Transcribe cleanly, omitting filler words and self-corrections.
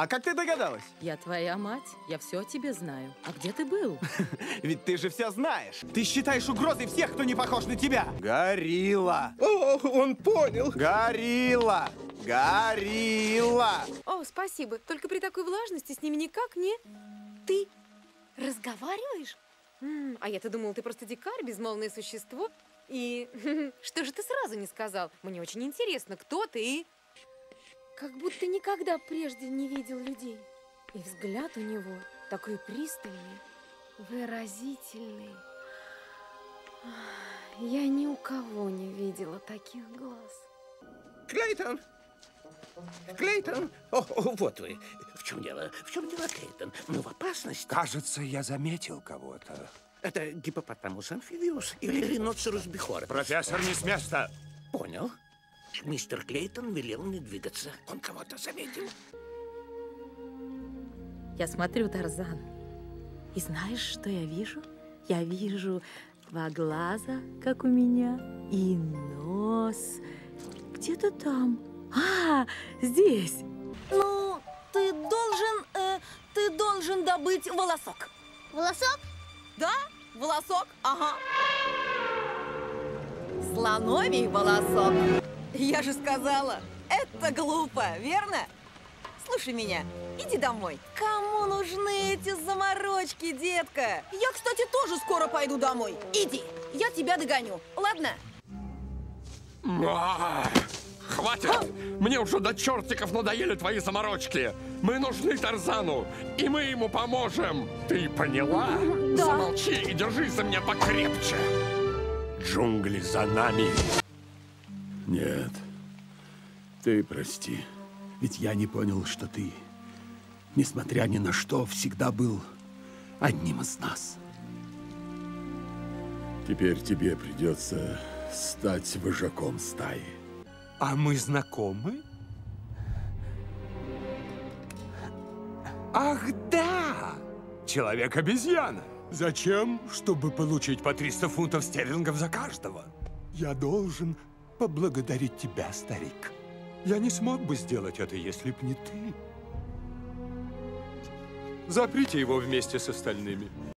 А как ты догадалась? Я твоя мать, я все о тебе знаю. А где ты был? Ведь ты же все знаешь. Ты считаешь угрозой всех, кто не похож на тебя. Горилла. О, он понял. Горилла. Горилла. О, спасибо. Только при такой влажности с ними никак не... Ты разговариваешь? А я-то думал, ты просто дикарь, безмолвное существо. И что же ты сразу не сказал? Мне очень интересно, кто ты. Как будто никогда прежде не видел людей. И взгляд у него такой пристальный, выразительный. Я ни у кого не видела таких глаз. Клейтон! Клейтон! О, вот вы. В чем дело, Клейтон? Ну, в опасности. Кажется, я заметил кого-то. Это гипопотамус амфибиус или риноцерус бихор. Профессор, не с места. Понял. Мистер Клейтон велел не двигаться. Он кого-то заметил. Я смотрю, Тарзан. И знаешь, что я вижу? Я вижу два глаза, как у меня, и нос. Где-то там. А, здесь. Ну, ты должен добыть волосок. Волосок? Да, волосок, ага. Слоновий волосок. Я же сказала, это глупо, верно? Слушай меня, иди домой. Кому нужны эти заморочки, детка? Я, кстати, тоже скоро пойду домой. Иди, я тебя догоню, ладно? Хватит! Мне уже до чертиков надоели твои заморочки. Мы нужны Тарзану, и мы ему поможем. Ты поняла? Да. Замолчи и держись за меня покрепче. Джунгли за нами. Нет, ты прости, ведь я не понял, что ты, несмотря ни на что, всегда был одним из нас. Теперь тебе придется стать вожаком стаи. А мы знакомы? Ах да! Человек-обезьяна. Зачем? Чтобы получить по 300 фунтов стерлингов за каждого. Я должен... поблагодарить тебя, старик. Я не смог бы сделать это, если б не ты. Заприте его вместе с остальными.